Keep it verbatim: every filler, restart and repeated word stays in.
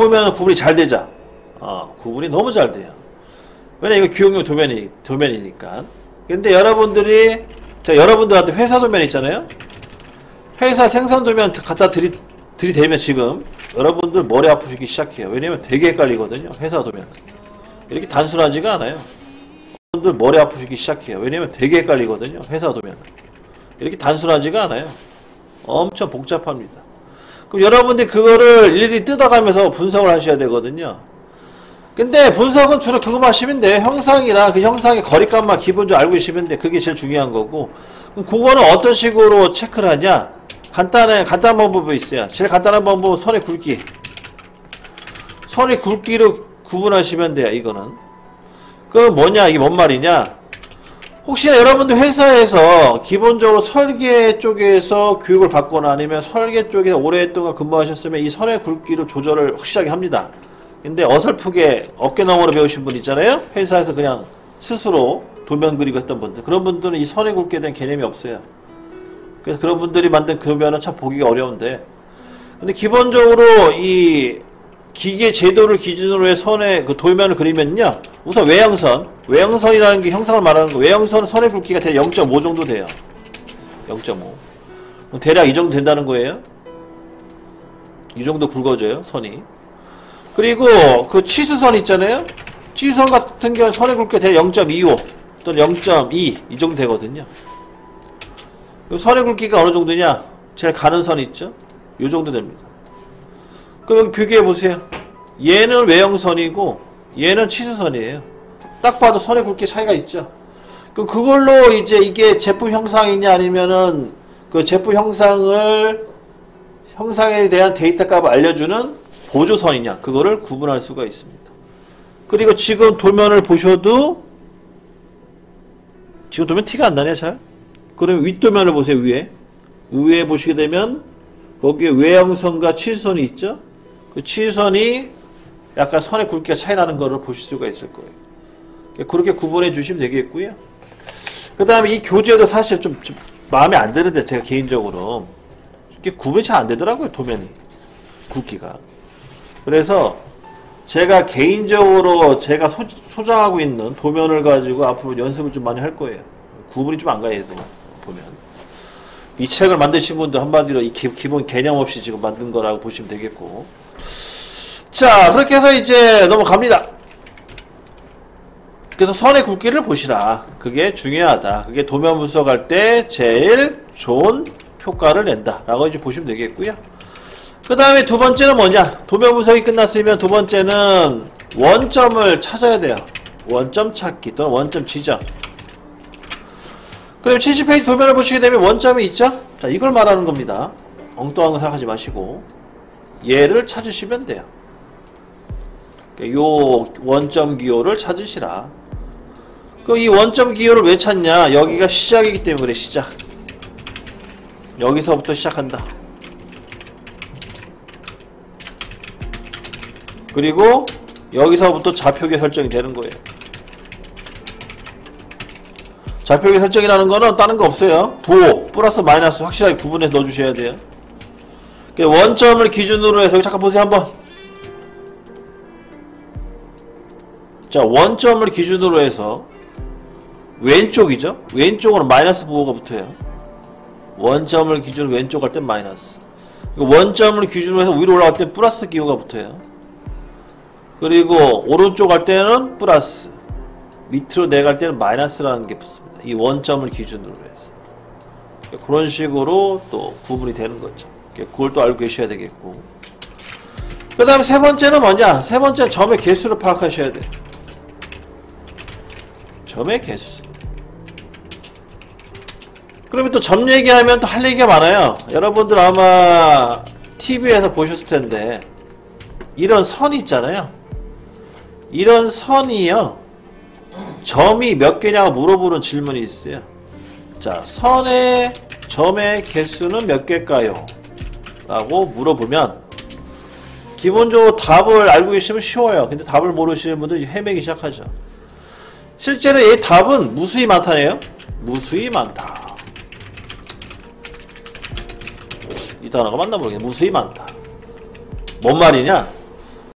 보면 구분이 잘 되자. 어, 구분이 너무 잘 돼요. 왜냐 이거 기업용 도면이, 도면이니까. 근데 여러분들이, 자, 여러분들한테 회사 도면 있잖아요? 회사 생산 도면 갖다 들이, 들이대면 지금 여러분들 머리 아프시기 시작해요. 왜냐면 되게 헷갈리거든요. 회사 도면. 이렇게 단순하지가 않아요. 여러분들 머리 아프시기 시작해요. 왜냐면 되게 헷갈리거든요. 회사 도면. 이렇게 단순하지가 않아요. 엄청 복잡합니다. 그럼 여러분들이 그거를 일일이 뜯어가면서 분석을 하셔야 되거든요. 근데 분석은 주로 그것만 하시면 돼요. 형상이나 그 형상의 거리값만 기본적으로 알고 계시면 돼요. 그게 제일 중요한 거고. 그럼 그거는 어떤 식으로 체크를 하냐? 간단한, 간단한 방법이 있어요. 제일 간단한 방법은 선의 굵기. 선의 굵기로 구분하시면 돼요, 이거는. 그럼 뭐냐? 이게 뭔 말이냐? 혹시나 여러분들 회사에서 기본적으로 설계 쪽에서 교육을 받거나 아니면 설계 쪽에 오랫동안 근무하셨으면 이 선의 굵기로 조절을 확실하게 합니다. 근데 어설프게 어깨너머로 배우신 분 있잖아요? 회사에서 그냥 스스로 도면 그리고 했던 분들. 그런 분들은 이 선의 굵기에 대한 개념이 없어요. 그래서 그런 분들이 만든 도면은 참 보기가 어려운데. 근데 기본적으로 이 기계 제도를 기준으로 해 선의 그 도면을 그리면요. 우선 외형선. 외형선이라는 게 형상을 말하는 거. 외형선은 선의 굵기가 대략 영 점 오 정도 돼요. 영 점 오. 대략 이 정도 된다는 거예요. 이 정도 굵어져요, 선이. 그리고 그 치수선 있잖아요. 치수선 같은 경우는 선의 굵기가 대략 영 점 이오 또는 영 점 이 이 정도 되거든요. 그럼 선의 굵기가 어느 정도냐? 제일 가는 선 있죠? 이 정도 됩니다. 그럼 여기 비교해 보세요. 얘는 외형선이고 얘는 치수선이에요. 딱 봐도 선의 굵기 차이가 있죠. 그럼 그걸로 이제 이게 제품 형상이냐 아니면은 그 제품 형상을 형상에 대한 데이터 값을 알려주는 보조선이냐 그거를 구분할 수가 있습니다. 그리고 지금 도면을 보셔도 지금 도면 티가 안 나네 잘. 그럼 윗도면을 보세요. 위에 위에 보시게 되면 거기에 외형선과 치수선이 있죠. 그 치수선이 약간 선의 굵기가 차이 나는 거를 보실 수가 있을 거예요. 그렇게 구분해 주시면 되겠고요. 그 다음에 이 교재도 사실 좀, 좀 마음에 안 드는데 제가 개인적으로 이게 구분이 잘 안 되더라고요. 도면이 굵기가. 그래서 제가 개인적으로 제가 소, 소장하고 있는 도면을 가지고 앞으로 연습을 좀 많이 할 거예요. 구분이 좀 안 가야 돼서 보면 이 책을 만드신 분도 한마디로 이 기, 기본 개념 없이 지금 만든 거라고 보시면 되겠고. 자, 그렇게 해서 이제 넘어갑니다. 그래서 선의 굵기를 보시라. 그게 중요하다. 그게 도면 분석할 때 제일 좋은 효과를 낸다 라고 이제 보시면 되겠고요. 그 다음에 두 번째는 뭐냐? 도면 분석이 끝났으면 두 번째는 원점을 찾아야 돼요. 원점 찾기 또는 원점 지점. 그럼 칠십 페이지 도면을 보시게 되면 원점이 있죠? 자, 이걸 말하는 겁니다. 엉뚱한 거 생각하지 마시고 얘를 찾으시면 돼요. 요 원점 기호를 찾으시라. 그럼 이 원점 기호를 왜 찾냐? 여기가 시작이기 때문에 그래. 시작. 여기서부터 시작한다. 그리고 여기서부터 좌표계 설정이 되는 거예요. 좌표계 설정이라는 거는 다른 거 없어요. 부호, 플러스 마이너스 확실하게 구분해서 넣어주셔야 돼요. 원점을 기준으로 해서 여기 잠깐 보세요 한번. 자, 원점을 기준으로 해서 왼쪽이죠. 왼쪽으로 마이너스 부호가 붙어요. 원점을 기준으로 왼쪽 갈 땐 마이너스. 원점을 기준으로 해서 위로 올라갈 땐 플러스 기호가 붙어요. 그리고 오른쪽 할 때는 플러스, 밑으로 내려갈 때는 마이너스라는 게 붙습니다. 이 원점을 기준으로 해서. 그런 식으로 또 구분이 되는 거죠. 그걸 또 알고 계셔야 되겠고. 그 다음에 세 번째는 뭐냐? 세 번째는 점의 개수를 파악하셔야 돼요. 점의 개수. 그러면 또 점 얘기하면 또 할 얘기가 많아요. 여러분들 아마 티비에서 보셨을 텐데 이런 선이 있잖아요. 이런 선이요, 점이 몇 개냐고 물어보는 질문이 있어요. 자, 선의 점의 개수는 몇 개일까요? 라고 물어보면 기본적으로 답을 알고 계시면 쉬워요. 근데 답을 모르시는 분들은 이제 헤매기 시작하죠. 실제로 이 답은 무수히 많다네요. 무수히 많다. 이 단어가 맞나 모르겠네. 무수히 많다. 뭔 말이냐?